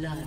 blood.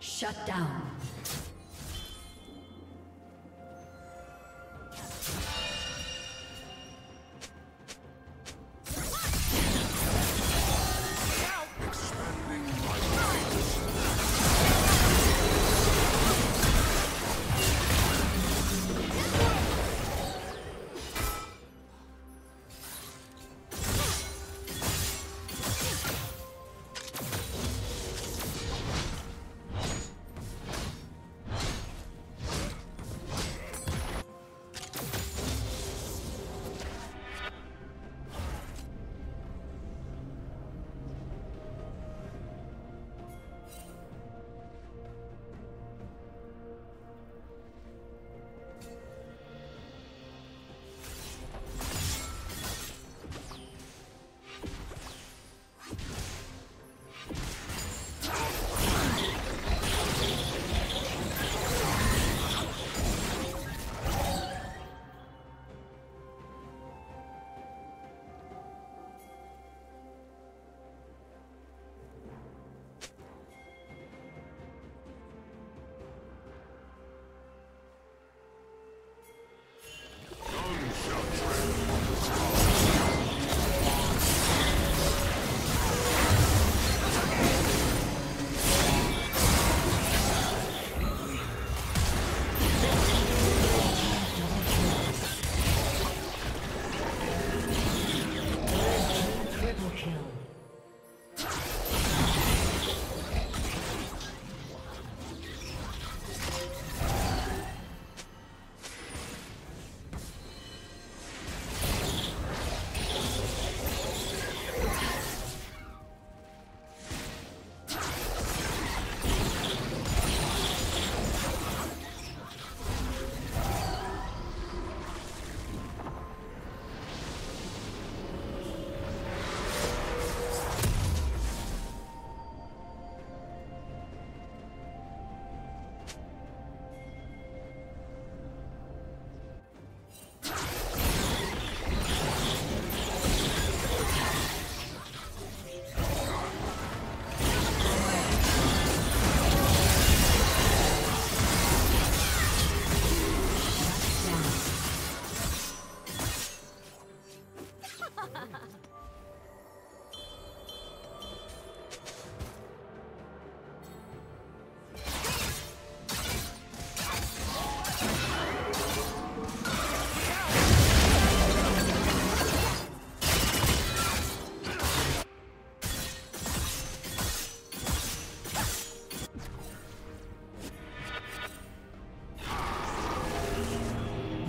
Shut down. Expanding my mind.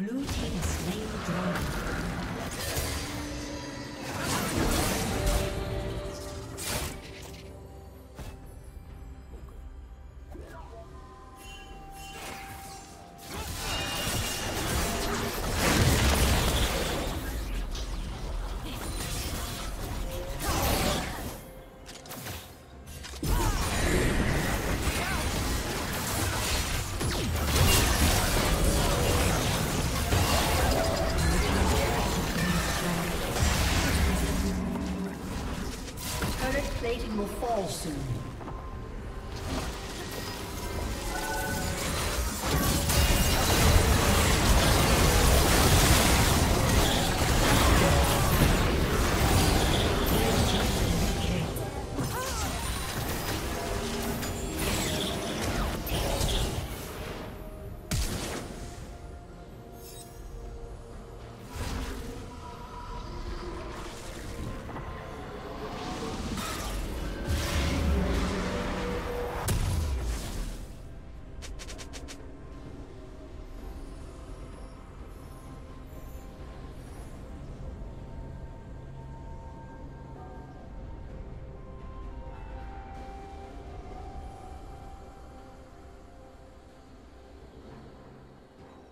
Blue team is slain the dragon. Plating will fall soon.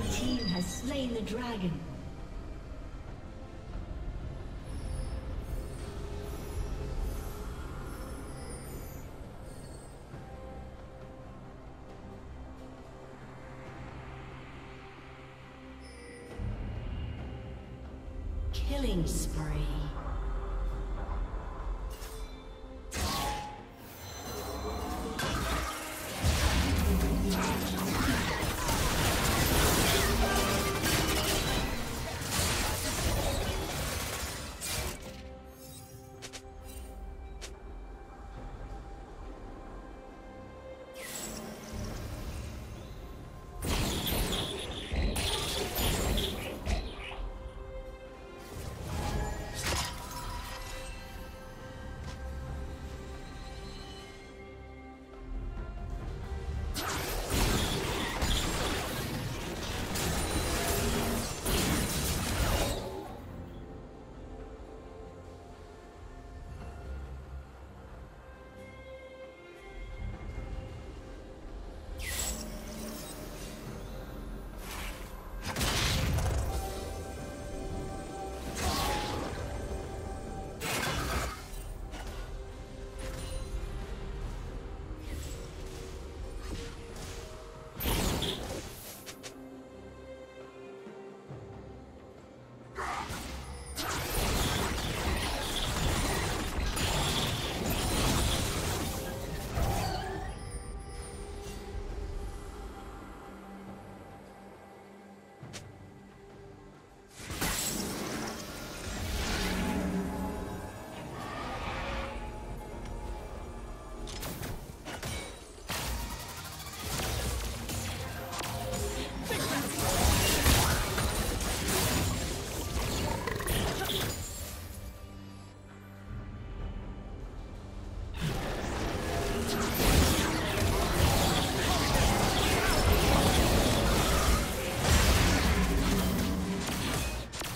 Red team has slain the dragon. Killing spree.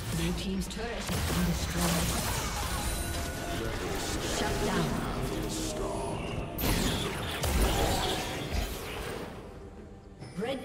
Red team's turret has been destroyed. Red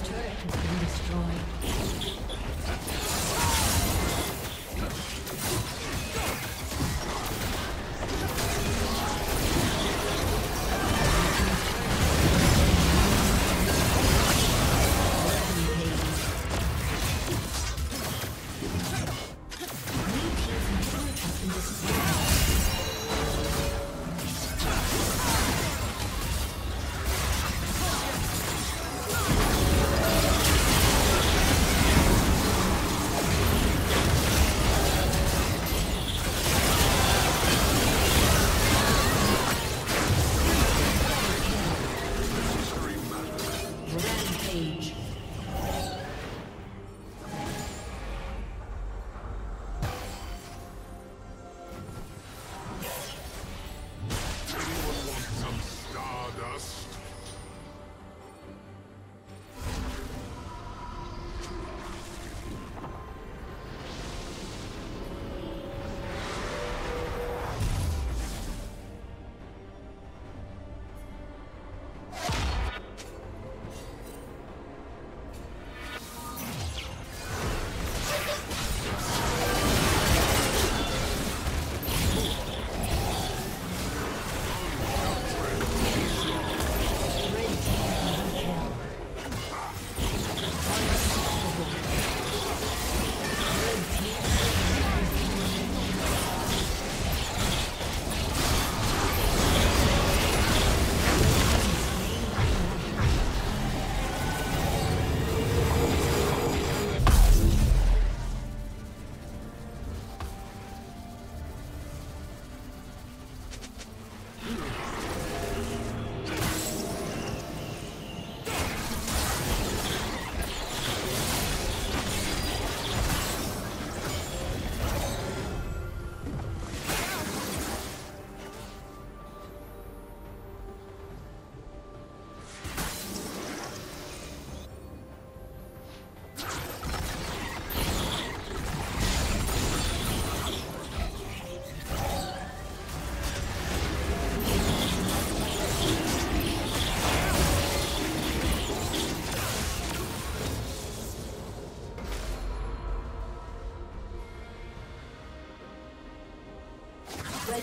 turret has been destroyed. Red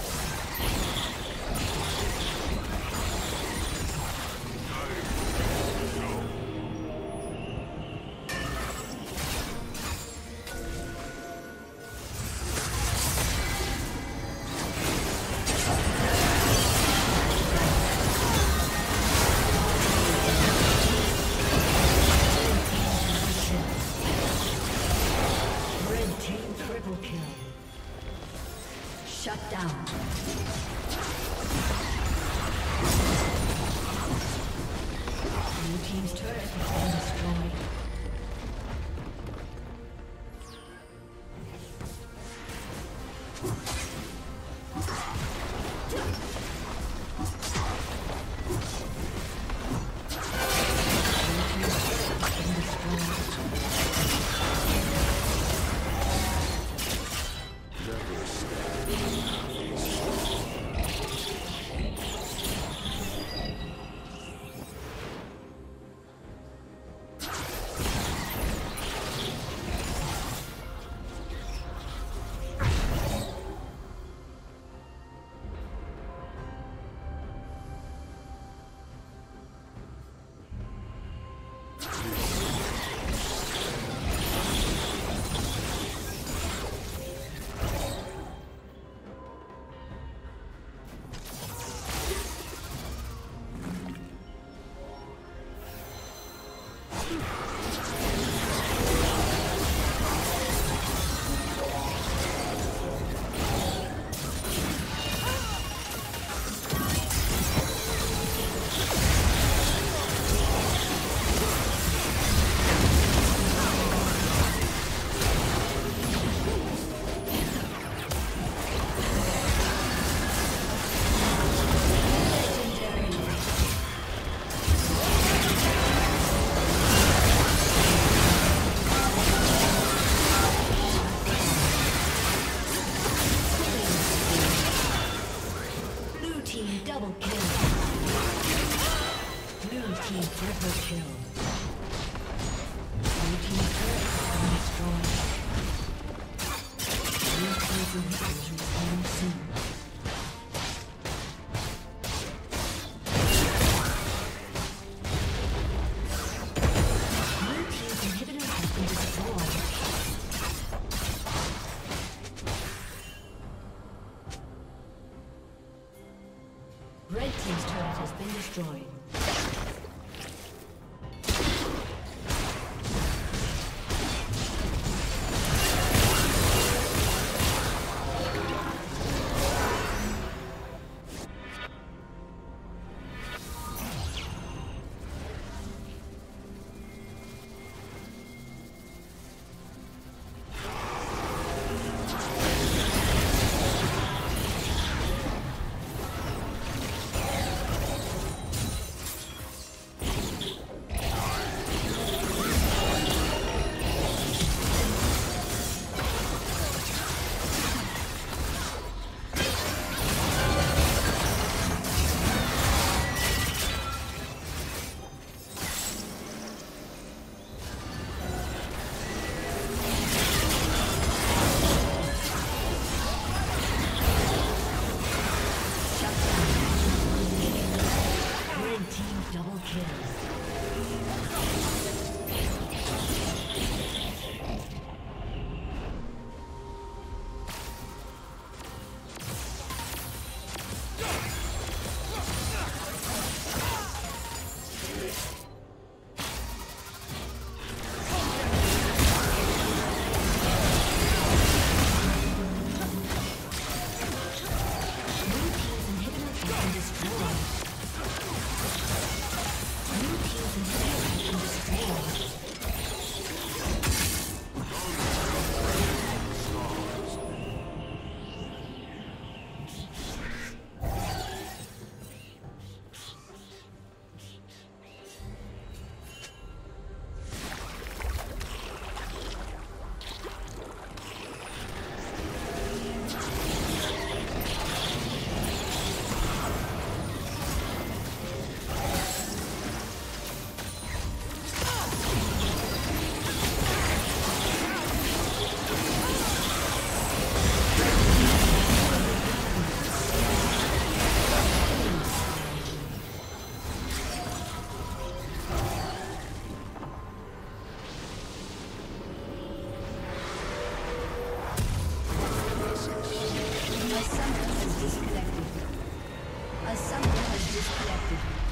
disconnected.